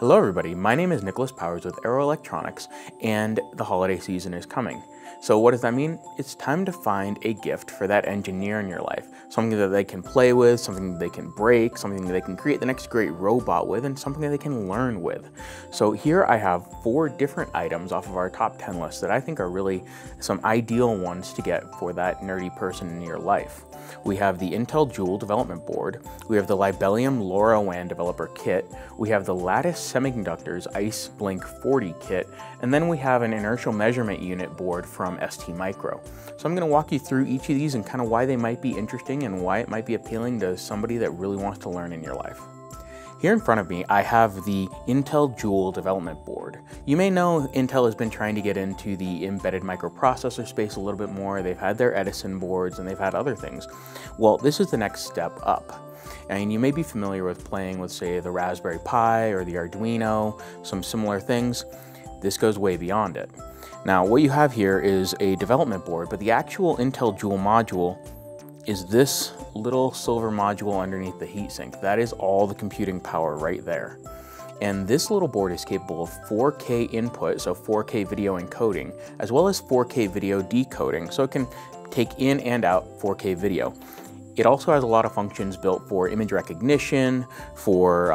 Hello everybody, my name is Nicholas Powers with Arrow Electronics, and the holiday season is coming. So what does that mean? It's time to find a gift for that engineer in your life. Something that they can play with, something that they can break, something that they can create the next great robot with, and something that they can learn with. So here I have four different items off of our top 10 list that I think are really some ideal ones to get for that nerdy person in your life. We have the Intel Joule development board, we have the Libelium LoRaWAN developer kit, we have the Lattice Semiconductors ICEblink40 kit, and then we have an inertial measurement unit board from STMicro. So I'm going to walk you through each of these and kind of why they might be interesting and why it might be appealing to somebody that really wants to learn in your life. Here in front of me, I have the Intel Joule development board. You may know Intel has been trying to get into the embedded microprocessor space a little bit more. They've had their Edison boards and they've had other things. Well, this is the next step up. And you may be familiar with playing with, say, the Raspberry Pi or the Arduino, some similar things. This goes way beyond it. Now, what you have here is a development board, but the actual Intel Joule module is this little silver module underneath the heatsink. That is all the computing power right there. And this little board is capable of 4K input, so 4K video encoding, as well as 4K video decoding, so it can take in and out 4K video. It also has a lot of functions built for image recognition, for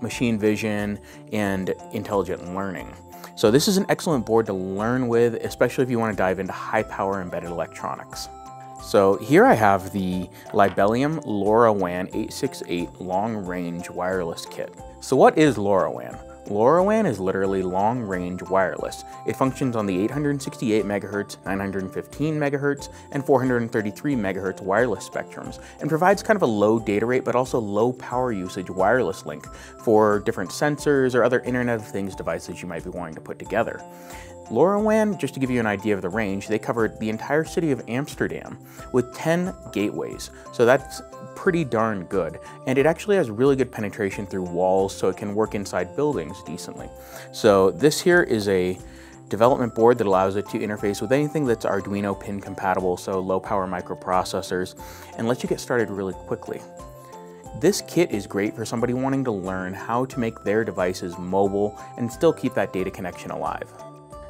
machine vision, and intelligent learning. So this is an excellent board to learn with, especially if you want to dive into high power embedded electronics. So here I have the Libelium LoRaWAN 868 Long Range Wireless Kit. So what is LoRaWAN? LoRaWAN is literally long range wireless. It functions on the 868 MHz, 915 MHz, and 433 MHz wireless spectrums, and provides kind of a low data rate but also low power usage wireless link for different sensors or other Internet of Things devices you might be wanting to put together. LoRaWAN, just to give you an idea of the range, they covered the entire city of Amsterdam with 10 gateways. So that's pretty darn good. And it actually has really good penetration through walls, so it can work inside buildings decently. So this here is a development board that allows it to interface with anything that's Arduino pin compatible, so low power microprocessors, and lets you get started really quickly. This kit is great for somebody wanting to learn how to make their devices mobile and still keep that data connection alive.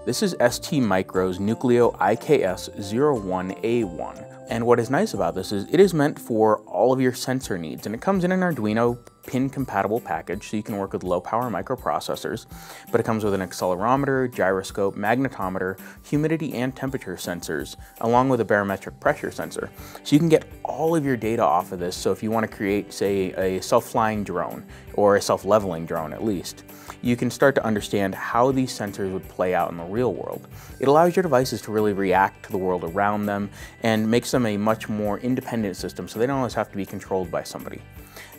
This is STMicroelectronics' Nucleo IKS01A1, and what is nice about this is it is meant for all of your sensor needs, and it comes in an Arduino pin compatible package, so you can work with low power microprocessors, but it comes with an accelerometer, gyroscope, magnetometer, humidity and temperature sensors, along with a barometric pressure sensor. So you can get all of your data off of this, so if you want to create, say, a self-flying drone, or a self-leveling drone at least, you can start to understand how these sensors would play out in the real world. It allows your devices to really react to the world around them and makes them a much more independent system, so they don't always have to be controlled by somebody.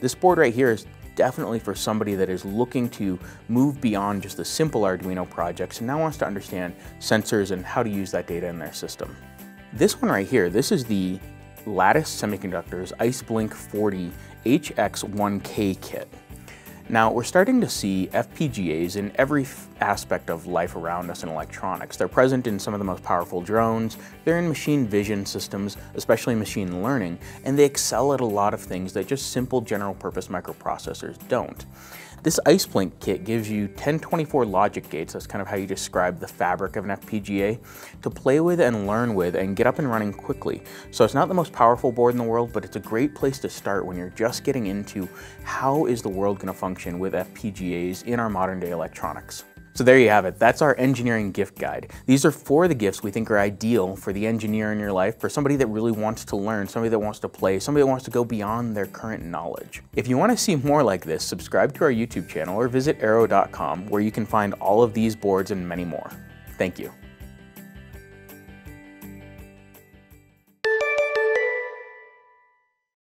This board right here is definitely for somebody that is looking to move beyond just the simple Arduino projects and now wants to understand sensors and how to use that data in their system. This one right here, this is the Lattice Semiconductors ICE40HX1K kit. Now, we're starting to see FPGAs in every aspect of life around us in electronics. They're present in some of the most powerful drones, they're in machine vision systems, especially machine learning, and they excel at a lot of things that just simple general purpose microprocessors don't. This ICEblink kit gives you 1024 logic gates, that's kind of how you describe the fabric of an FPGA, to play with and learn with and get up and running quickly. So it's not the most powerful board in the world, but it's a great place to start when you're just getting into how is the world going to function with FPGAs in our modern day electronics. So there you have it, that's our engineering gift guide. These are four of the gifts we think are ideal for the engineer in your life, for somebody that really wants to learn, somebody that wants to play, somebody that wants to go beyond their current knowledge. If you want to see more like this, subscribe to our YouTube channel or visit arrow.com, where you can find all of these boards and many more. Thank you.